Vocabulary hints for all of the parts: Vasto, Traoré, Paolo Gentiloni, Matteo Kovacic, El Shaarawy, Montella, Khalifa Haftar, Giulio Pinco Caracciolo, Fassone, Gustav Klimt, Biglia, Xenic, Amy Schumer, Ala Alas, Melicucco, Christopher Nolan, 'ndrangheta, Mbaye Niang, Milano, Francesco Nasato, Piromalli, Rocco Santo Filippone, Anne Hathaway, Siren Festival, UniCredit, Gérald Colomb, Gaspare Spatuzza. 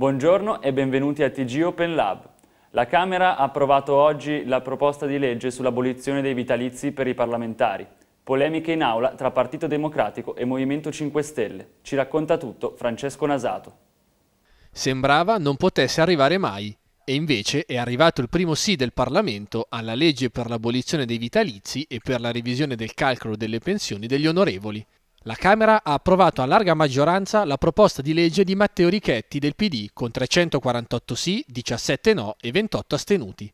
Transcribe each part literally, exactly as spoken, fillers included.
Buongiorno e benvenuti a T G Open Lab. La Camera ha approvato oggi la proposta di legge sull'abolizione dei vitalizi per i parlamentari. Polemiche in aula tra Partito Democratico e Movimento cinque Stelle. Ci racconta tutto Francesco Nasato. Sembrava non potesse arrivare mai e invece è arrivato il primo sì del Parlamento alla legge per l'abolizione dei vitalizi e per la revisione del calcolo delle pensioni degli onorevoli. La Camera ha approvato a larga maggioranza la proposta di legge di Matteo Richetti del P D con trecentoquarantotto sì, diciassette no e ventotto astenuti.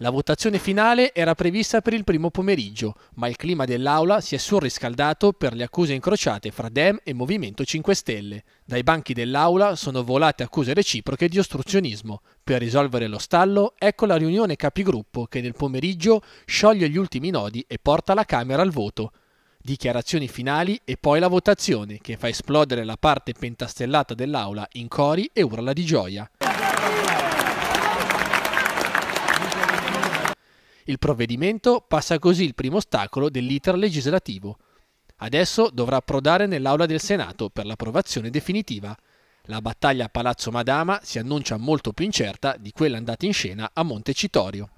La votazione finale era prevista per il primo pomeriggio, ma il clima dell'aula si è surriscaldato per le accuse incrociate fra Dem e Movimento cinque Stelle. Dai banchi dell'aula sono volate accuse reciproche di ostruzionismo. Per risolvere lo stallo, ecco la riunione capigruppo che nel pomeriggio scioglie gli ultimi nodi e porta la Camera al voto. Dichiarazioni finali e poi la votazione che fa esplodere la parte pentastellata dell'aula in cori e urla di gioia. Il provvedimento passa così il primo ostacolo dell'iter legislativo. Adesso dovrà approdare nell'aula del Senato per l'approvazione definitiva. La battaglia a Palazzo Madama si annuncia molto più incerta di quella andata in scena a Montecitorio.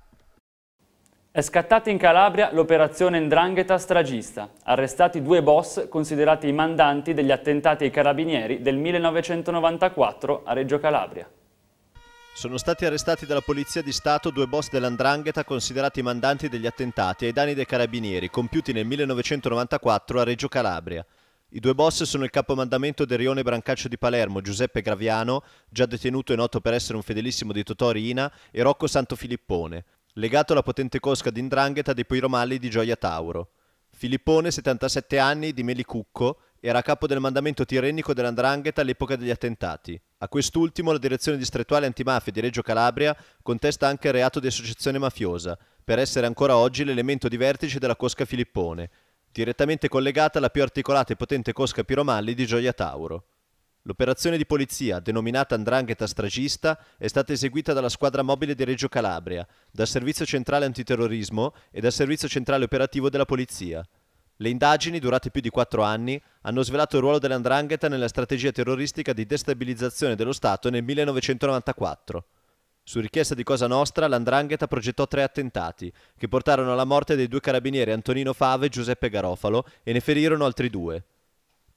È scattata in Calabria l'operazione 'ndrangheta stragista, arrestati due boss considerati i mandanti degli attentati ai carabinieri del millenovecentonovantaquattro a Reggio Calabria. Sono stati arrestati dalla Polizia di Stato due boss dell'Ndrangheta considerati i mandanti degli attentati ai danni dei carabinieri compiuti nel millenovecentonovantaquattro a Reggio Calabria. I due boss sono il capomandamento del rione Brancaccio di Palermo, Giuseppe Graviano, già detenuto e noto per essere un fedelissimo di Totò Riina, e Rocco Santo Filippone, legato alla potente cosca di 'ndrangheta dei Piromalli di Gioia Tauro. Filippone, settantasette anni, di Melicucco, era capo del mandamento tirrenico della 'ndrangheta all'epoca degli attentati. A quest'ultimo la direzione distrettuale antimafia di Reggio Calabria contesta anche il reato di associazione mafiosa, per essere ancora oggi l'elemento di vertice della cosca Filippone, direttamente collegata alla più articolata e potente cosca Piromalli di Gioia Tauro. L'operazione di polizia, denominata 'ndrangheta stragista, è stata eseguita dalla squadra mobile di Reggio Calabria, dal Servizio Centrale Antiterrorismo e dal Servizio Centrale Operativo della Polizia. Le indagini, durate più di quattro anni, hanno svelato il ruolo della 'ndrangheta nella strategia terroristica di destabilizzazione dello Stato nel millenovecentonovantaquattro. Su richiesta di Cosa Nostra, la 'ndrangheta progettò tre attentati, che portarono alla morte dei due carabinieri Antonino Fave e Giuseppe Garofalo, e ne ferirono altri due.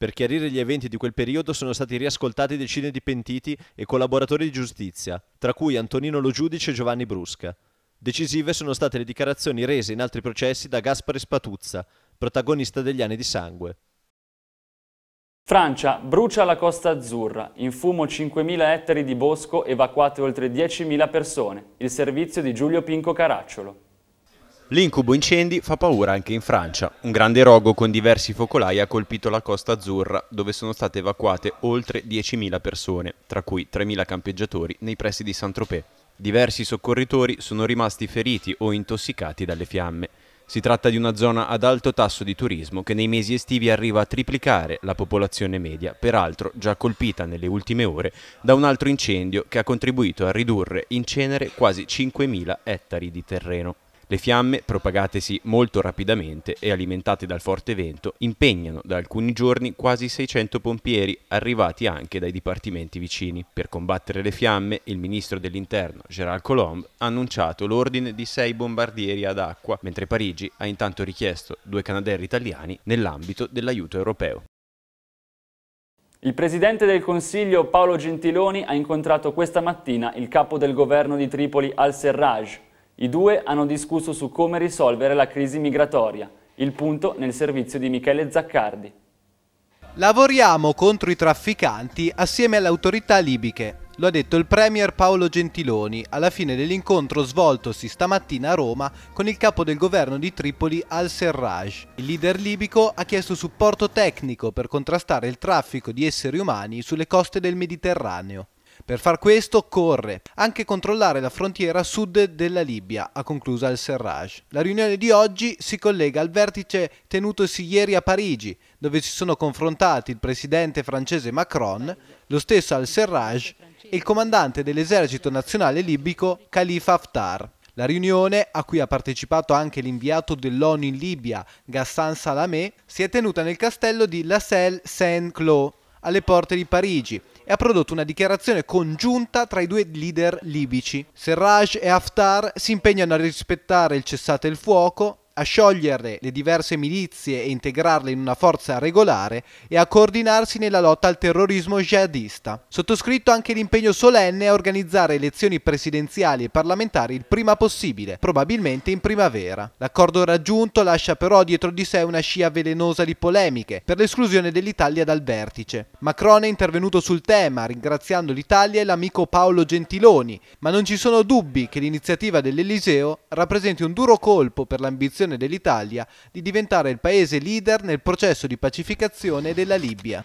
Per chiarire gli eventi di quel periodo sono stati riascoltati decine di pentiti e collaboratori di giustizia, tra cui Antonino Lo Giudice e Giovanni Brusca. Decisive sono state le dichiarazioni rese in altri processi da Gaspare Spatuzza, protagonista degli Anni di Sangue. Francia brucia la Costa Azzurra, in fumo cinquemila ettari di bosco, evacuate oltre diecimila persone. Il servizio di Giulio Pinco Caracciolo. L'incubo incendi fa paura anche in Francia. Un grande rogo con diversi focolai ha colpito la Costa Azzurra, dove sono state evacuate oltre diecimila persone, tra cui tremila campeggiatori nei pressi di Saint-Tropez. Diversi soccorritori sono rimasti feriti o intossicati dalle fiamme. Si tratta di una zona ad alto tasso di turismo che nei mesi estivi arriva a triplicare la popolazione media, peraltro già colpita nelle ultime ore da un altro incendio che ha contribuito a ridurre in cenere quasi cinquemila ettari di terreno. Le fiamme, propagatesi molto rapidamente e alimentate dal forte vento, impegnano da alcuni giorni quasi seicento pompieri, arrivati anche dai dipartimenti vicini. Per combattere le fiamme, il ministro dell'Interno, Gérald Colomb, ha annunciato l'ordine di sei bombardieri ad acqua, mentre Parigi ha intanto richiesto due Canadair italiani nell'ambito dell'aiuto europeo. Il Presidente del Consiglio, Paolo Gentiloni, ha incontrato questa mattina il capo del governo di Tripoli, Al-Serraj. I due hanno discusso su come risolvere la crisi migratoria, il punto nel servizio di Michele Zaccardi. Lavoriamo contro i trafficanti assieme alle autorità libiche, lo ha detto il Premier Paolo Gentiloni alla fine dell'incontro svoltosi stamattina a Roma con il capo del governo di Tripoli Al-Serraj. Il leader libico ha chiesto supporto tecnico per contrastare il traffico di esseri umani sulle coste del Mediterraneo. Per far questo occorre anche controllare la frontiera a sud della Libia, ha concluso Al-Serraj. La riunione di oggi si collega al vertice tenutosi ieri a Parigi, dove si sono confrontati il presidente francese Macron, lo stesso Al-Serraj e il comandante dell'esercito nazionale libico Khalifa Haftar. La riunione, a cui ha partecipato anche l'inviato dell'ONU in Libia, Gassan Salamé, si è tenuta nel castello di La Salle-Saint-Cloud, alle porte di Parigi, e ha prodotto una dichiarazione congiunta tra i due leader libici. Serraj e Haftar si impegnano a rispettare il cessate il fuoco, a sciogliere le diverse milizie e integrarle in una forza regolare e a coordinarsi nella lotta al terrorismo jihadista. Sottoscritto anche l'impegno solenne a organizzare elezioni presidenziali e parlamentari il prima possibile, probabilmente in primavera. L'accordo raggiunto lascia però dietro di sé una scia velenosa di polemiche per l'esclusione dell'Italia dal vertice. Macron è intervenuto sul tema ringraziando l'Italia e l'amico Paolo Gentiloni, ma non ci sono dubbi che l'iniziativa dell'Eliseo rappresenti un duro colpo per l'ambizione dell'Italia di diventare il paese leader nel processo di pacificazione della Libia.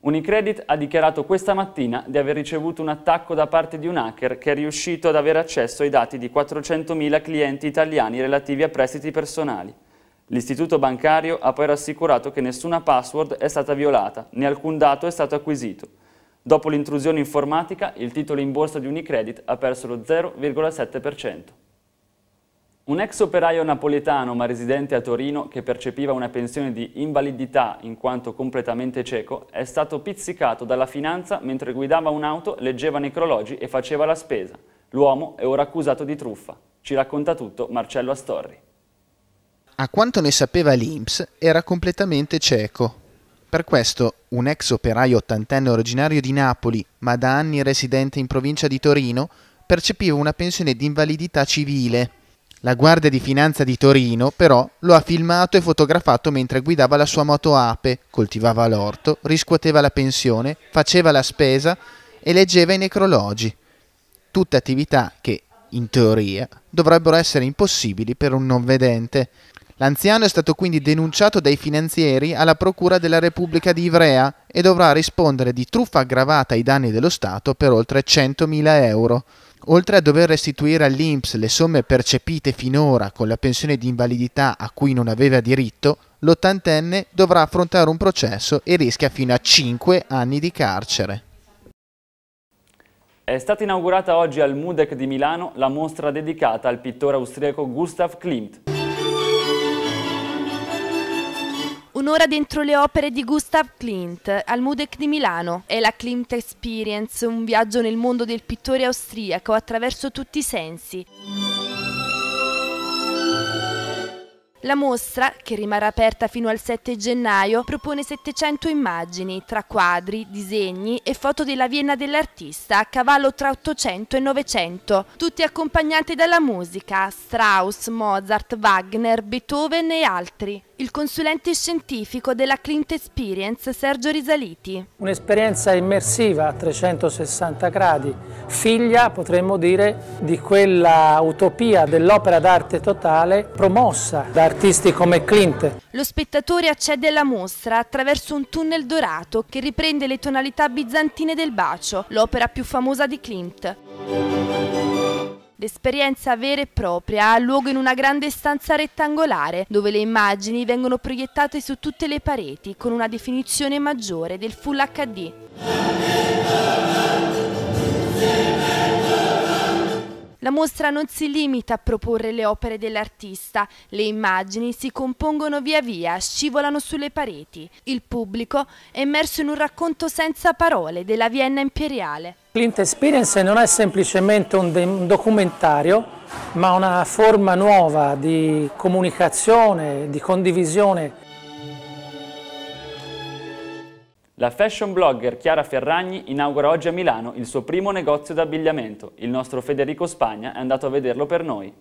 UniCredit ha dichiarato questa mattina di aver ricevuto un attacco da parte di un hacker che è riuscito ad avere accesso ai dati di quattrocentomila clienti italiani relativi a prestiti personali. L'istituto bancario ha poi rassicurato che nessuna password è stata violata, né alcun dato è stato acquisito. Dopo l'intrusione informatica, il titolo in borsa di UniCredit ha perso lo zero virgola sette per cento. Un ex operaio napoletano ma residente a Torino che percepiva una pensione di invalidità in quanto completamente cieco è stato pizzicato dalla finanza mentre guidava un'auto, leggeva necrologi e faceva la spesa. L'uomo è ora accusato di truffa. Ci racconta tutto Marcello Astorri. A quanto ne sapeva l'I N P S, era completamente cieco. Per questo un ex operaio ottantenne originario di Napoli, ma da anni residente in provincia di Torino, percepiva una pensione di invalidità civile. La Guardia di Finanza di Torino, però, lo ha filmato e fotografato mentre guidava la sua moto Ape, coltivava l'orto, riscuoteva la pensione, faceva la spesa e leggeva i necrologi. Tutte attività che, in teoria, dovrebbero essere impossibili per un non vedente. L'anziano è stato quindi denunciato dai finanzieri alla Procura della Repubblica di Ivrea e dovrà rispondere di truffa aggravata ai danni dello Stato per oltre centomila euro. Oltre a dover restituire all'I N P S le somme percepite finora con la pensione di invalidità a cui non aveva diritto, l'ottantenne dovrà affrontare un processo e rischia fino a cinque anni di carcere. È stata inaugurata oggi al MUDEC di Milano la mostra dedicata al pittore austriaco Gustav Klimt. Un'ora dentro le opere di Gustav Klimt, al MUDEC di Milano. È la Klimt Experience, un viaggio nel mondo del pittore austriaco attraverso tutti i sensi. La mostra, che rimarrà aperta fino al sette gennaio, propone settecento immagini, tra quadri, disegni e foto della Vienna dell'artista, a cavallo tra ottocento e novecento, tutti accompagnati dalla musica, Strauss, Mozart, Wagner, Beethoven e altri. Il consulente scientifico della Klimt Experience, Sergio Risaliti. Un'esperienza immersiva a trecentosessanta gradi, figlia, potremmo dire, di quella utopia dell'opera d'arte totale promossa da artisti come Klimt. Lo spettatore accede alla mostra attraverso un tunnel dorato che riprende le tonalità bizantine del bacio, l'opera più famosa di Klimt. L'esperienza vera e propria ha luogo in una grande stanza rettangolare dove le immagini vengono proiettate su tutte le pareti con una definizione maggiore del Full H D. La mostra non si limita a proporre le opere dell'artista, le immagini si compongono via via, scivolano sulle pareti. Il pubblico è immerso in un racconto senza parole della Vienna imperiale. Klimt Experience non è semplicemente un documentario, ma una forma nuova di comunicazione, di condivisione. La fashion blogger Chiara Ferragni inaugura oggi a Milano il suo primo negozio d'abbigliamento. Il nostro Federico Spagna è andato a vederlo per noi.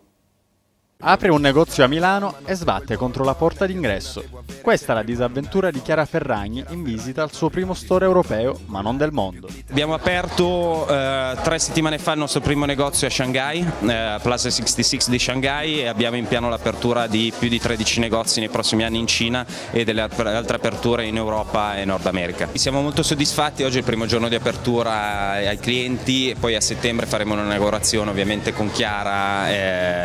Apre un negozio a Milano e sbatte contro la porta d'ingresso. Questa è la disavventura di Chiara Ferragni in visita al suo primo store europeo, ma non del mondo. Abbiamo aperto eh, tre settimane fa il nostro primo negozio a Shanghai, eh, Plaza sessantasei di Shanghai, e abbiamo in piano l'apertura di più di tredici negozi nei prossimi anni in Cina e delle altre aperture in Europa e Nord America. Siamo molto soddisfatti, oggi è il primo giorno di apertura ai clienti, poi a settembre faremo un'inaugurazione ovviamente con Chiara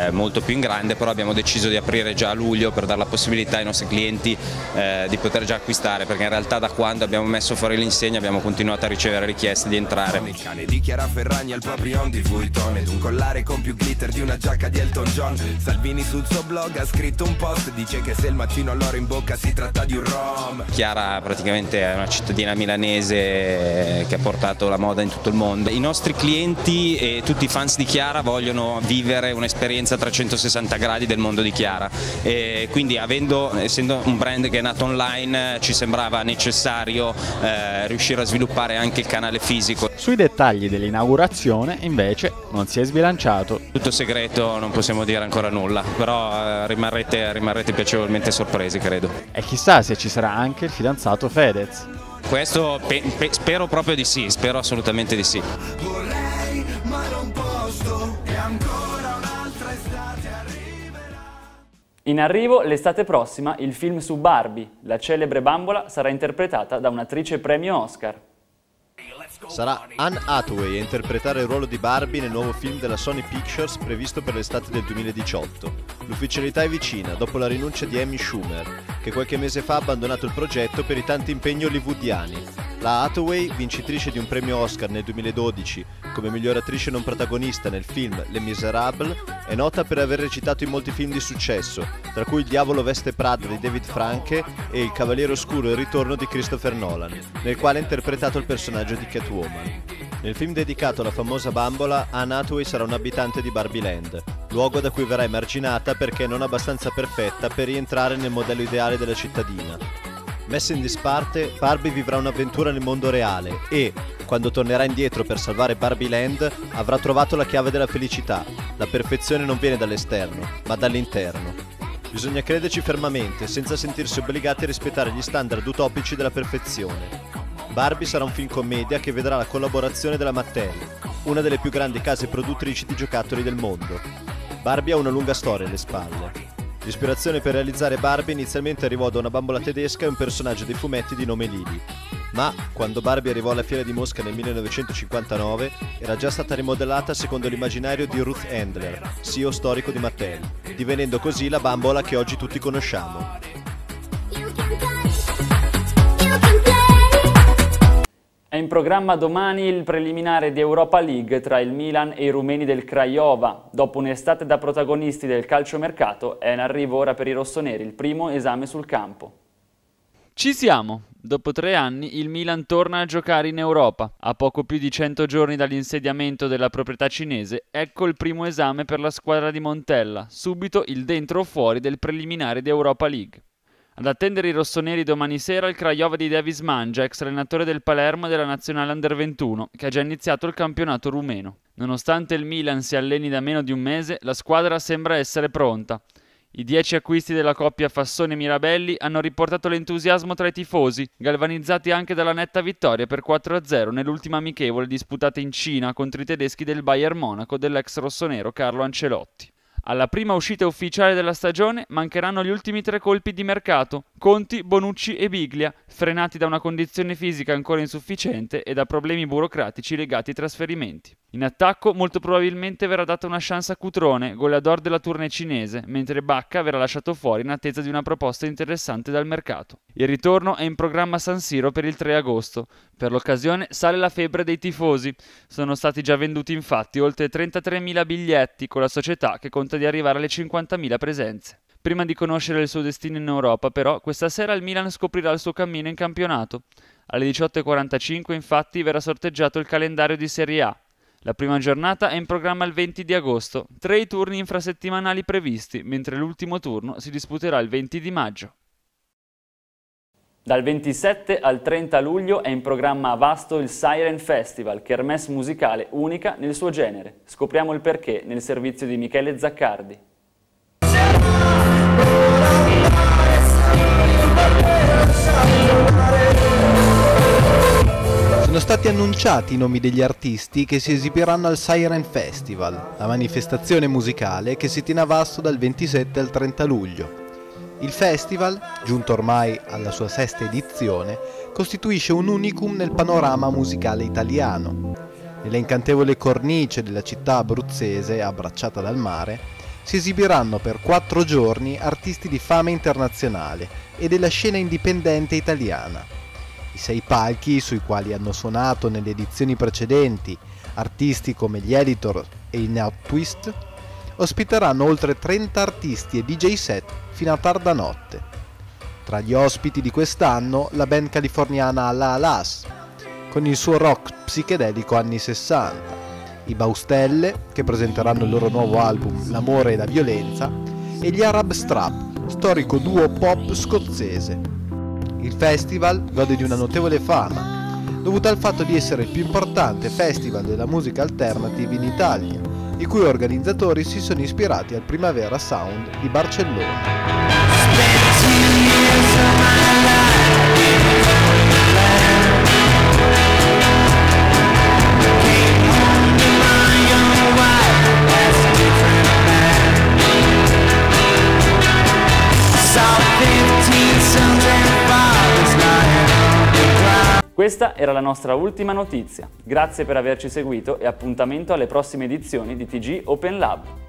eh, molto più in grande. grande, però abbiamo deciso di aprire già a luglio per dare la possibilità ai nostri clienti eh, di poter già acquistare, perché in realtà da quando abbiamo messo fuori l'insegna abbiamo continuato a ricevere richieste di entrare. Sono il cane di Chiara Ferragni al Papillon di Vuitton ed un collare con più glitter di una giacca di Elton John. Salvini sul suo blog ha scritto un post, dice che se il macino all'oro in bocca si tratta di un rom. Chiara praticamente è una cittadina milanese che ha portato la moda in tutto il mondo. I nostri clienti e tutti i fans di Chiara vogliono vivere un'esperienza a trecentosessanta gradi del mondo di Chiara e quindi avendo, essendo un brand che è nato online, ci sembrava necessario eh, riuscire a sviluppare anche il canale fisico. Sui dettagli dell'inaugurazione invece non si è sbilanciato. Tutto segreto, non possiamo dire ancora nulla, però eh, rimarrete, rimarrete piacevolmente sorpresi, credo. E chissà se ci sarà anche il fidanzato Fedez. Questo pe pe spero proprio di sì, spero assolutamente di sì. Vorrei, ma non posso, e ancora un'altra estate arriverà. In arrivo l'estate prossima il film su Barbie. La celebre bambola sarà interpretata da un'attrice premio Oscar. Sarà Anne Hathaway a interpretare il ruolo di Barbie nel nuovo film della Sony Pictures previsto per l'estate del duemiladiciotto. L'ufficialità è vicina dopo la rinuncia di Amy Schumer, che qualche mese fa ha abbandonato il progetto per i tanti impegni hollywoodiani. La Hathaway, vincitrice di un premio Oscar nel duemiladodici come miglior attrice non protagonista nel film Les Misérables, è nota per aver recitato in molti film di successo, tra cui Il diavolo veste Prada di David Franke e Il cavaliere oscuro e il ritorno di Christopher Nolan, nel quale ha interpretato il personaggio di Catwoman. Nel film dedicato alla famosa bambola, Anne Hathaway sarà un abitante di Barbie Land, luogo da cui verrà emarginata perché non abbastanza perfetta per rientrare nel modello ideale della cittadina. Messa in disparte, Barbie vivrà un'avventura nel mondo reale e, quando tornerà indietro per salvare Barbie Land, avrà trovato la chiave della felicità. La perfezione non viene dall'esterno, ma dall'interno. Bisogna crederci fermamente, senza sentirsi obbligati a rispettare gli standard utopici della perfezione. Barbie sarà un film commedia che vedrà la collaborazione della Mattel, una delle più grandi case produttrici di giocattoli del mondo. Barbie ha una lunga storia alle spalle. L'ispirazione per realizzare Barbie inizialmente arrivò da una bambola tedesca e un personaggio dei fumetti di nome Lily. Ma, quando Barbie arrivò alla fiera di Mosca nel millenovecentocinquantanove, era già stata rimodellata secondo l'immaginario di Ruth Handler, C E O storico di Mattel, divenendo così la bambola che oggi tutti conosciamo. È in programma domani il preliminare di Europa League tra il Milan e i rumeni del Craiova. Dopo un'estate da protagonisti del calciomercato, è in arrivo ora per i rossoneri il primo esame sul campo. Ci siamo! Dopo tre anni il Milan torna a giocare in Europa. A poco più di cento giorni dall'insediamento della proprietà cinese, ecco il primo esame per la squadra di Montella, subito il dentro o fuori del preliminare di Europa League. Ad attendere i rossoneri domani sera il Craiova di Davis Mangia, ex allenatore del Palermo e della nazionale Under ventuno, che ha già iniziato il campionato rumeno. Nonostante il Milan si alleni da meno di un mese, la squadra sembra essere pronta. I dieci acquisti della coppia Fassone-Mirabelli hanno riportato l'entusiasmo tra i tifosi, galvanizzati anche dalla netta vittoria per quattro a zero nell'ultima amichevole disputata in Cina contro i tedeschi del Bayern Monaco dell'ex rossonero Carlo Ancelotti. Alla prima uscita ufficiale della stagione mancheranno gli ultimi tre colpi di mercato, Conti, Bonucci e Biglia, frenati da una condizione fisica ancora insufficiente e da problemi burocratici legati ai trasferimenti. In attacco molto probabilmente verrà data una chance a Cutrone, goleador della tournée cinese, mentre Bacca verrà lasciato fuori in attesa di una proposta interessante dal mercato. Il ritorno è in programma a San Siro per il tre agosto. Per l'occasione sale la febbre dei tifosi. Sono stati già venduti infatti oltre trentatremila biglietti con la società che conta di arrivare alle cinquantamila presenze. Prima di conoscere il suo destino in Europa, però, questa sera il Milan scoprirà il suo cammino in campionato. Alle diciotto e quarantacinque, infatti, verrà sorteggiato il calendario di Serie A. La prima giornata è in programma il venti di agosto, tre i turni infrasettimanali previsti, mentre l'ultimo turno si disputerà il venti di maggio. Dal ventisette al trenta luglio è in programma a Vasto il Siren Festival, kermesse musicale unica nel suo genere. Scopriamo il perché nel servizio di Michele Zaccardi. Sono stati annunciati i nomi degli artisti che si esibiranno al Siren Festival, la manifestazione musicale che si tiene a Vasto dal ventisette al trenta luglio. Il festival, giunto ormai alla sua sesta edizione, costituisce un unicum nel panorama musicale italiano. Nella incantevole cornice della città abruzzese, abbracciata dal mare, si esibiranno per quattro giorni artisti di fama internazionale e della scena indipendente italiana. I sei palchi, sui quali hanno suonato nelle edizioni precedenti artisti come gli Editor e i Now Twist, ospiteranno oltre trenta artisti e D J set fino a tarda notte. Tra gli ospiti di quest'anno la band californiana Ala Alas, con il suo rock psichedelico anni sessanta, i Baustelle, che presenteranno il loro nuovo album L'amore e la violenza, e gli Arab Strap, storico duo pop scozzese. Il festival gode di una notevole fama, dovuta al fatto di essere il più importante festival della musica alternative in Italia, i cui organizzatori si sono ispirati al Primavera Sound di Barcellona. Questa era la nostra ultima notizia. Grazie per averci seguito e appuntamento alle prossime edizioni di T G Open Lab.